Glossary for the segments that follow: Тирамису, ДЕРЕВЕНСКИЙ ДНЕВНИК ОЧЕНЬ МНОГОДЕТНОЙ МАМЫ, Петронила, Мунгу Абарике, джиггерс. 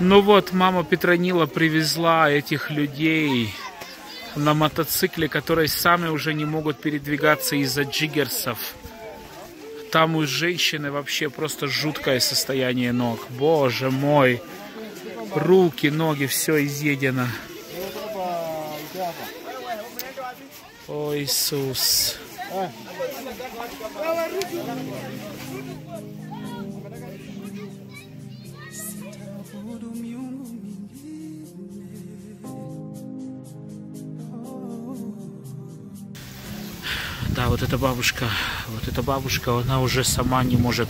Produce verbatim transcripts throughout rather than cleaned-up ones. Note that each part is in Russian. Ну вот, мама Петронила привезла этих людей на мотоцикле, которые сами уже не могут передвигаться из-за джиггерсов. Там у женщины вообще просто жуткое состояние ног. Боже мой. Руки, ноги, все изъедено. О, Иисус. Да, вот эта бабушка, вот эта бабушка, она уже сама не может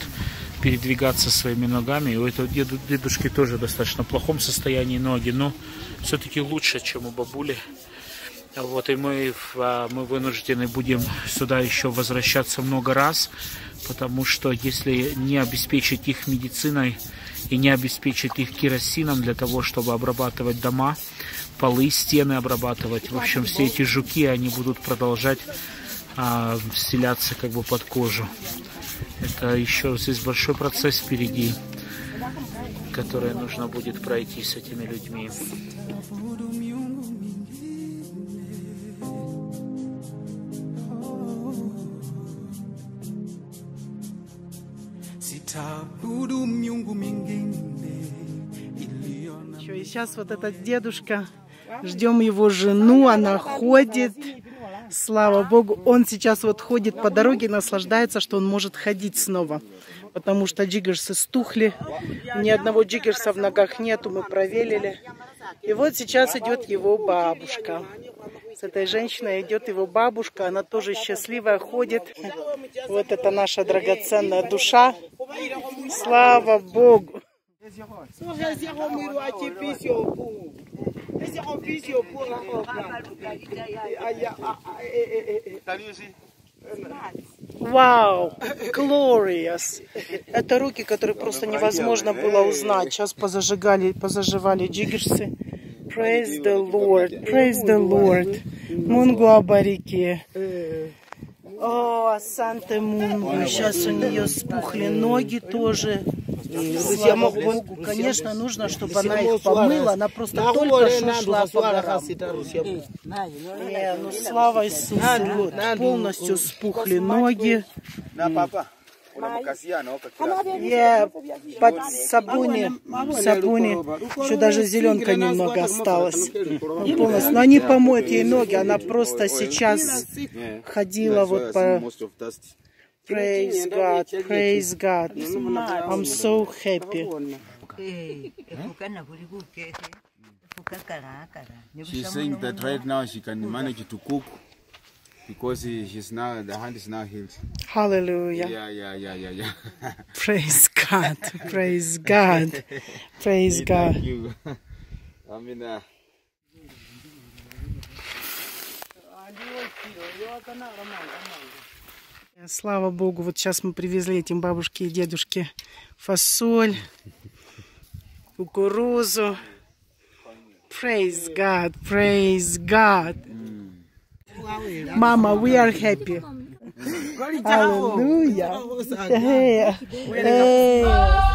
передвигаться своими ногами. И у этого деду, дедушки тоже достаточно в плохом состоянии ноги, но все-таки лучше, чем у бабули. Вот, и мы, мы вынуждены будем сюда еще возвращаться много раз, потому что если не обеспечить их медициной и не обеспечить их керосином для того, чтобы обрабатывать дома, полы, стены обрабатывать, в общем, все эти жуки, они будут продолжать а, вселяться как бы под кожу. Это еще здесь большой процесс впереди, который нужно будет пройти с этими людьми. И сейчас вот этот дедушка, ждем его жену, она ходит, слава Богу, он сейчас вот ходит по дороге и наслаждается, что он может ходить снова, потому что джиггерсы стухли, ни одного джиггерса в ногах нету, мы проверили, и вот сейчас идет его бабушка. С этой женщиной идет его бабушка, она тоже счастливая ходит. Вот это наша драгоценная душа. Слава Богу! Вау! Glorious! Это руки, которые просто невозможно было узнать. Сейчас позажигали, позаживали джиггерсы. Praise the Lord, praise the Lord. Мунгу Абарике. О, Санте Мунгу. Сейчас у нее спухли ноги тоже. Слава Богу. Конечно, нужно, чтобы она их помыла. Она просто только что шла по горам. Не, ну слава Иисусу. Полностью спухли ноги. Я под сабуни, сабуни, еще даже зеленка немного осталась, полностью. Но они помоют ей ноги, она просто сейчас ходила вот по... Praise God, praise God, I'm so happy. She saying that right now she can manage to cook. Because he's now, the hand is now healed. Hallelujah. Yeah, yeah, yeah, yeah, yeah. Praise God. Praise God. Praise God. Thank you. I mean, uh... Слава Богу, вот сейчас мы привезли этим бабушке и дедушке фасоль, кукурузу. Praise God. Praise God. Mama, we are happy. Hallelujah. Hey. Hey.